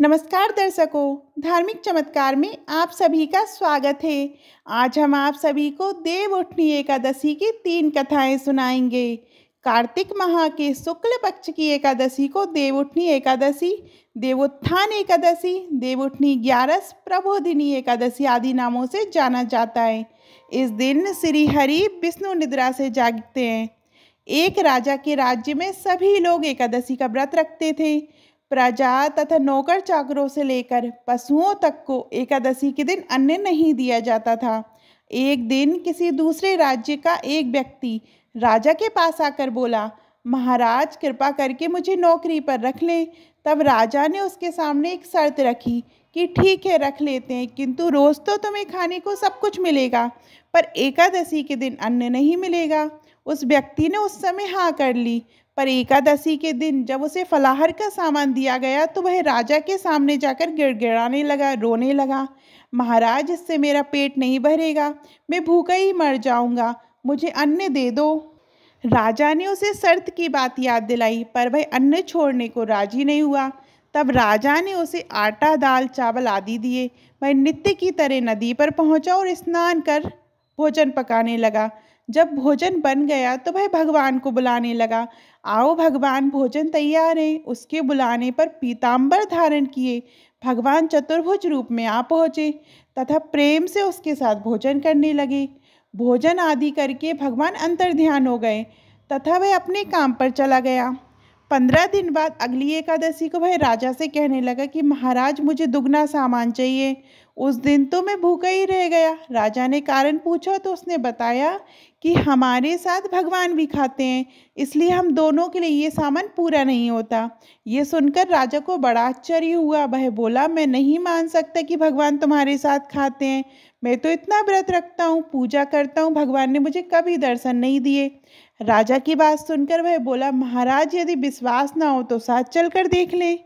नमस्कार दर्शकों, धार्मिक चमत्कार में आप सभी का स्वागत है। आज हम आप सभी को देव उठनी एकादशी की तीन कथाएं सुनाएंगे। कार्तिक माह के शुक्ल पक्ष की एकादशी को देव उठनी एकादशी, देवोत्थान एकादशी, देवोठनी ग्यारस, प्रबोधिनी एकादशी आदि नामों से जाना जाता है। इस दिन श्री हरि विष्णु निद्रा से जागते हैं। एक राजा के राज्य में सभी लोग एकादशी का व्रत रखते थे। प्रजा तथा नौकर चाकरों से लेकर पशुओं तक को एकादशी के दिन अन्न नहीं दिया जाता था। एक दिन किसी दूसरे राज्य का एक व्यक्ति राजा के पास आकर बोला, महाराज कृपा करके मुझे नौकरी पर रख लें। तब राजा ने उसके सामने एक शर्त रखी कि ठीक है, रख लेते हैं, किंतु रोज़ तो तुम्हें खाने को सब कुछ मिलेगा, पर एकादशी के दिन अन्न नहीं मिलेगा। उस व्यक्ति ने उस समय हाँ कर ली, पर एकादशी के दिन जब उसे फलाहार का सामान दिया गया तो वह राजा के सामने जाकर गिड़गिड़ाने लगा, रोने लगा। महाराज, इससे मेरा पेट नहीं भरेगा, मैं भूखा ही मर जाऊंगा, मुझे अन्न दे दो। राजा ने उसे शर्त की बात याद दिलाई, पर वह अन्न छोड़ने को राजी नहीं हुआ। तब राजा ने उसे आटा, दाल, चावल आदि दिए। वह नित्य की तरह नदी पर पहुंचा और स्नान कर भोजन पकाने लगा। जब भोजन बन गया तो वह भगवान को बुलाने लगा, आओ भगवान, भोजन तैयार है। उसके बुलाने पर पीताम्बर धारण किए भगवान चतुर्भुज रूप में आ पहुँचे तथा प्रेम से उसके साथ भोजन करने लगे। भोजन आदि करके भगवान अंतर्ध्यान हो गए तथा वह अपने काम पर चला गया। 15 दिन बाद अगली एकादशी को वह राजा से कहने लगा कि महाराज, मुझे दुगना सामान चाहिए, उस दिन तो मैं भूखा ही रह गया। राजा ने कारण पूछा तो उसने बताया कि हमारे साथ भगवान भी खाते हैं, इसलिए हम दोनों के लिए ये सामान पूरा नहीं होता। ये सुनकर राजा को बड़ा आश्चर्य हुआ। वह बोला, मैं नहीं मान सकता कि भगवान तुम्हारे साथ खाते हैं, मैं तो इतना व्रत रखता हूँ, पूजा करता हूँ, भगवान ने मुझे कभी दर्शन नहीं दिए। राजा की बात सुनकर वह बोला, महाराज यदि विश्वास ना हो तो साथ चल कर देख लें।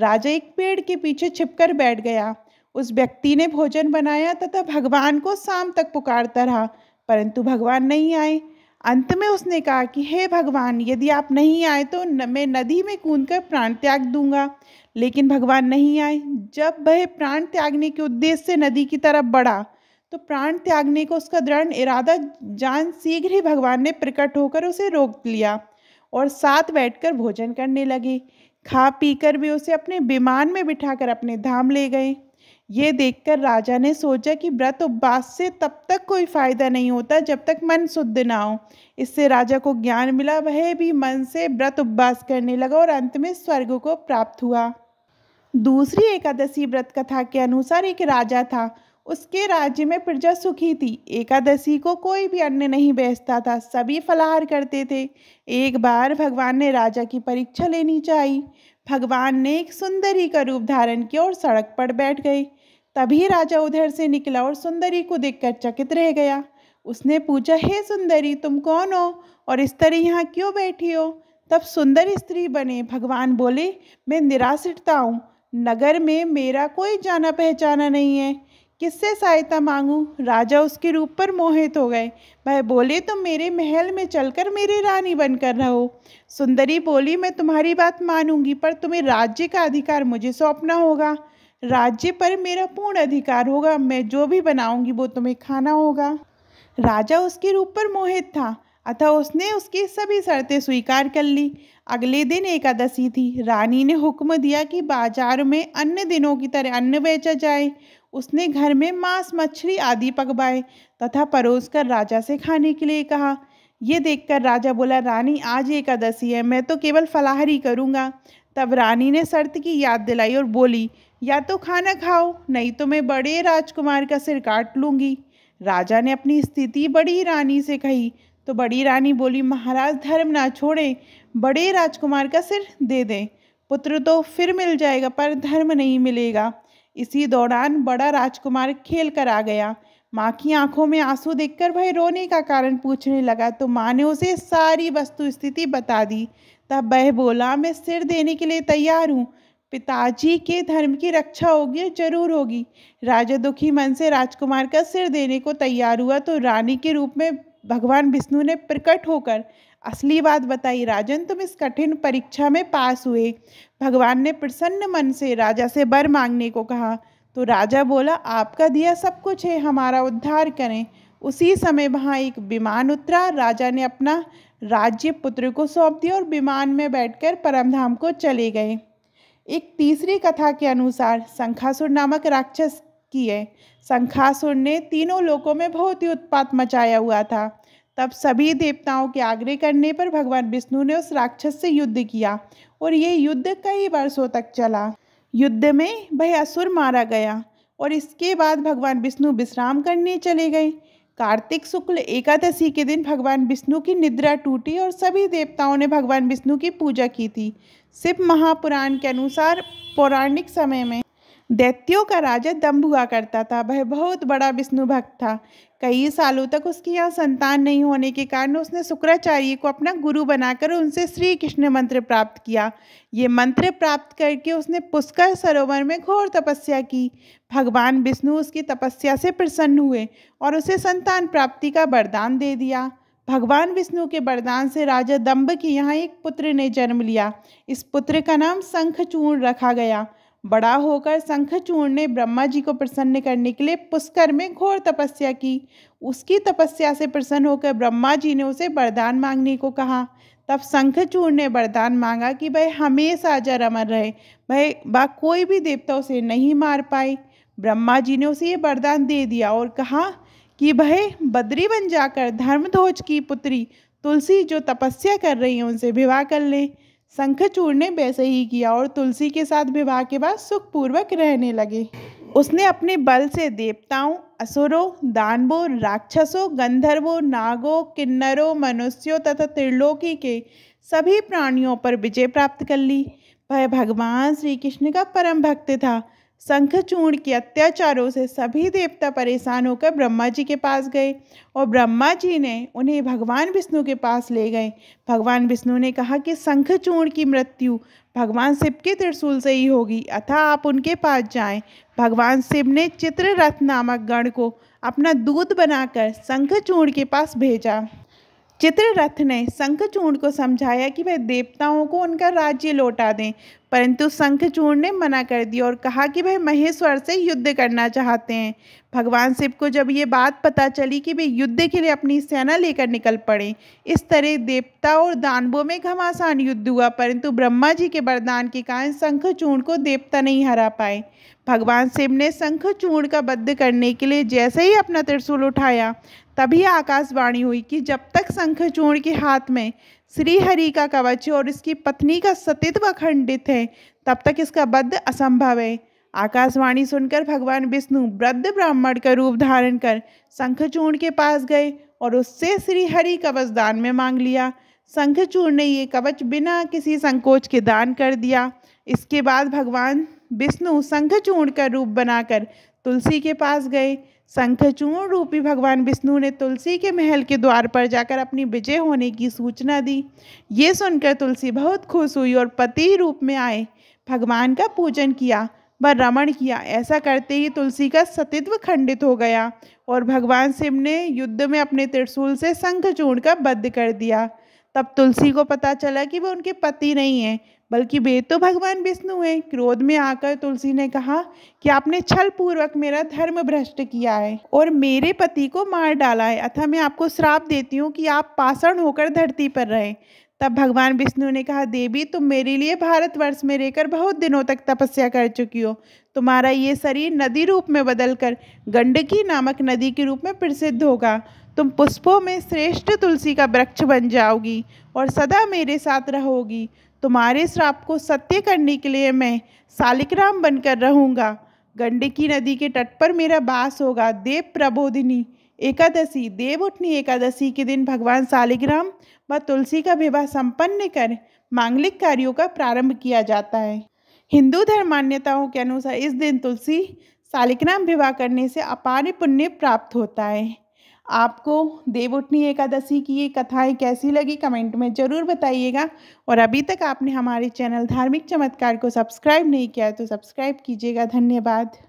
राजा एक पेड़ के पीछे छिपकर बैठ गया। उस व्यक्ति ने भोजन बनाया तथा भगवान को शाम तक पुकारता रहा, परंतु भगवान नहीं आए। अंत में उसने कहा कि हे भगवान, यदि आप नहीं आए तो मैं नदी में कूदकर प्राण त्याग दूंगा। लेकिन भगवान नहीं आए। जब वह प्राण त्यागने के उद्देश्य से नदी की तरफ बढ़ा तो प्राण त्यागने को उसका दृढ़ इरादा जान शीघ्र ही भगवान ने प्रकट होकर उसे रोक लिया और साथ बैठकर भोजन करने लगे। खा पीकर वे उसे अपने विमान में बिठाकर अपने धाम ले गए। ये देखकर राजा ने सोचा कि व्रत उपवास से तब तक कोई फायदा नहीं होता जब तक मन शुद्ध ना हो। इससे राजा को ज्ञान मिला। वह भी मन से व्रत उपवास करने लगा और अंत में स्वर्ग को प्राप्त हुआ। दूसरी एकादशी व्रत कथा के अनुसार एक राजा था, उसके राज्य में प्रजा सुखी थी। एकादशी को कोई भी अन्न नहीं बेचता था, सभी फलाहार करते थे। एक बार भगवान ने राजा की परीक्षा लेनी चाहिए। भगवान ने एक सुंदरी का रूप धारण किया और सड़क पर बैठ गए। तभी राजा उधर से निकला और सुंदरी को देखकर चकित रह गया। उसने पूछा, हे सुंदरी, तुम कौन हो और इस तरह यहाँ क्यों बैठी हो? तब सुंदर स्त्री बने भगवान बोले, मैं निराश्रिता हूँ, नगर में मेरा कोई जाना पहचाना नहीं है, किससे सहायता मांगूँ? राजा उसके रूप पर मोहित हो गए। वह बोले, तुम मेरे महल में चलकर मेरी रानी बनकर रहो। सुंदरी बोली, मैं तुम्हारी बात मानूंगी, पर तुम्हें राज्य का अधिकार मुझे सौंपना होगा। राज्य पर मेरा पूर्ण अधिकार होगा, मैं जो भी बनाऊंगी वो तुम्हें खाना होगा। राजा उसके रूप पर मोहित था, अतः उसने उसकी सभी शर्तें स्वीकार कर ली। अगले दिन एकादशी थी। रानी ने हुक्म दिया कि बाजार में अन्य दिनों की तरह अन्न बेचा जाए। उसने घर में मांस, मछली आदि पकवाए तथा परोसकर राजा से खाने के लिए कहा। ये देखकर राजा बोला, रानी आज एकादशी है, मैं तो केवल फलाहार ही करूँगा। तब रानी ने शर्त की याद दिलाई और बोली, या तो खाना खाओ, नहीं तो मैं बड़े राजकुमार का सिर काट लूँगी। राजा ने अपनी स्थिति बड़ी रानी से कही तो बड़ी रानी बोली, महाराज धर्म ना छोड़ें, बड़े राजकुमार का सिर दे दें, पुत्र तो फिर मिल जाएगा पर धर्म नहीं मिलेगा। इसी दौरान बड़ा राजकुमार खेल कर आ गया। माँ की आंखों में आंसू देखकर वह रोने का कारण पूछने लगा तो माँ ने उसे सारी वस्तु स्थिति बता दी। तब वह बोला, मैं सिर देने के लिए तैयार हूँ, पिताजी के धर्म की रक्षा होगी, जरूर होगी। राजा दुखी मन से राजकुमार का सिर देने को तैयार हुआ तो रानी के रूप में भगवान विष्णु ने प्रकट होकर असली बात बताई। राजन, तुम इस कठिन परीक्षा में पास हुए। भगवान ने प्रसन्न मन से राजा से वर मांगने को कहा तो राजा बोला, आपका दिया सब कुछ है, हमारा उद्धार करें। उसी समय वहाँ एक विमान उतरा। राजा ने अपना राज्य पुत्र को सौंप दिया और विमान में बैठकर परमधाम को चले गए। एक तीसरी कथा के अनुसार शंखासुर नामक राक्षस की है। शंखासुर ने तीनों लोकों में बहुत ही उत्पात मचाया हुआ था। तब सभी देवताओं के आग्रह करने पर भगवान विष्णु ने उस राक्षस से युद्ध किया और ये युद्ध कई वर्षों तक चला। युद्ध में भयासुर मारा गया और इसके बाद भगवान विष्णु विश्राम करने चले गए। कार्तिक शुक्ल एकादशी के दिन भगवान विष्णु की निद्रा टूटी और सभी देवताओं ने भगवान विष्णु की पूजा की थी। शिव महापुराण के अनुसार पौराणिक समय में दैत्यों का राजा दम्ब हुआ करता था। वह बहुत बड़ा विष्णु भक्त था। कई सालों तक उसकी यहाँ संतान नहीं होने के कारण उसने शुक्राचार्य को अपना गुरु बनाकर उनसे श्री कृष्ण मंत्र प्राप्त किया। ये मंत्र प्राप्त करके उसने पुष्कर सरोवर में घोर तपस्या की। भगवान विष्णु उसकी तपस्या से प्रसन्न हुए और उसे संतान प्राप्ति का वरदान दे दिया। भगवान विष्णु के वरदान से राजा दम्ब के यहाँ एक पुत्र ने जन्म लिया। इस पुत्र का नाम शंखचूड़ रखा गया। बड़ा होकर शंखचूड़ ने ब्रह्मा जी को प्रसन्न करने के लिए पुष्कर में घोर तपस्या की। उसकी तपस्या से प्रसन्न होकर ब्रह्मा जी ने उसे वरदान मांगने को कहा। तब शंखचूड़ ने वरदान मांगा कि वह हमेशा अजर अमर रहे, वह कोई भी देवता उसे नहीं मार पाए। ब्रह्मा जी ने उसे ये वरदान दे दिया और कहा कि वह बद्रीवन जाकर धर्मध्वज की पुत्री तुलसी जो तपस्या कर रही है उनसे विवाह कर ले। शंखचूड़ ने वैसे ही किया और तुलसी के साथ विवाह के बाद सुखपूर्वक रहने लगे। उसने अपने बल से देवताओं, असुरों, दानवों, राक्षसों, गंधर्वों, नागों, किन्नरों, मनुष्यों तथा त्रिलोकी के सभी प्राणियों पर विजय प्राप्त कर ली। वह भगवान श्री कृष्ण का परम भक्त था। शंखचूड़ के अत्याचारों से सभी देवता परेशान होकर ब्रह्मा जी के पास गए और ब्रह्मा जी ने उन्हें भगवान विष्णु के पास ले गए। भगवान विष्णु ने कहा कि शंखचूड़ की मृत्यु भगवान शिव के त्रिशूल से ही होगी, अतः आप उनके पास जाएं। भगवान शिव ने चित्ररथ नामक गण को अपना दूत बनाकर शंखचूड़ के पास भेजा। चित्ररथ ने शंखचूड़ को समझाया कि वह देवताओं को उनका राज्य लौटा दें, परंतु शंखचूड़ ने मना कर दिया और कहा कि वह महेश्वर से युद्ध करना चाहते हैं। भगवान शिव को जब ये बात पता चली कि वे युद्ध के लिए अपनी सेना लेकर निकल पड़े। इस तरह देवता और दानवों में घमासान युद्ध हुआ, परंतु ब्रह्मा जी के वरदान के कारण शंखचूड़ को देवता नहीं हरा पाए। भगवान शिव ने शंखचूड़ का वध करने के लिए जैसे ही अपना त्रिशूल उठाया, तभी आकाशवाणी हुई कि जब तक शंखचूड़ के हाथ में श्रीहरि का कवच और इसकी पत्नी का सतीत्व अखंडित है, तब तक इसका वध असंभव है। आकाशवाणी सुनकर भगवान विष्णु वृद्ध ब्राह्मण का रूप धारण कर शंखचूड़ के पास गए और उससे श्रीहरि कवच दान में मांग लिया। शंखचूड़ ने ये कवच बिना किसी संकोच के दान कर दिया। इसके बाद भगवान विष्णु शंखचूड़ का रूप बनाकर तुलसी के पास गए। शंखचूड़ रूपी भगवान विष्णु ने तुलसी के महल के द्वार पर जाकर अपनी विजय होने की सूचना दी। ये सुनकर तुलसी बहुत खुश हुई और पति रूप में आए, भगवान का पूजन किया व रमण किया। ऐसा करते ही तुलसी का सतीत्व खंडित हो गया और भगवान शिव ने युद्ध में अपने त्रिशूल से शंखचूड़ का वध कर दिया। तब तुलसी को पता चला कि वे उनके पति नहीं हैं, बल्कि वे तो भगवान विष्णु हैं। क्रोध में आकर तुलसी ने कहा कि आपने छल पूर्वक मेरा धर्म भ्रष्ट किया है और मेरे पति को मार डाला है, अतः मैं आपको श्राप देती हूँ कि आप पाषाण होकर धरती पर रहें। तब भगवान विष्णु ने कहा, देवी, तुम मेरे लिए भारतवर्ष में रहकर बहुत दिनों तक तपस्या कर चुकी हो। तुम्हारा ये शरीर नदी रूप में बदलकर गंडकी नामक नदी के रूप में प्रसिद्ध होगा। तुम पुष्पों में श्रेष्ठ तुलसी का वृक्ष बन जाओगी और सदा मेरे साथ रहोगी। तुम्हारे श्राप को सत्य करने के लिए मैं शालिग्राम बनकर रहूँगा। गंडकी नदी के तट पर मेरा वास होगा। देव प्रबोधिनी एकादशी, देव उठनी एकादशी के दिन भगवान शालिग्राम व तुलसी का विवाह संपन्न कर मांगलिक कार्यों का प्रारंभ किया जाता है। हिंदू धर्म मान्यताओं के अनुसार इस दिन तुलसी शालिग्राम विवाह करने से अपार पुण्य प्राप्त होता है। आपको देव उठनी एकादशी की ये कथाएं कैसी लगी कमेंट में ज़रूर बताइएगा। और अभी तक आपने हमारे चैनल धार्मिक चमत्कार को सब्सक्राइब नहीं किया है तो सब्सक्राइब कीजिएगा। धन्यवाद।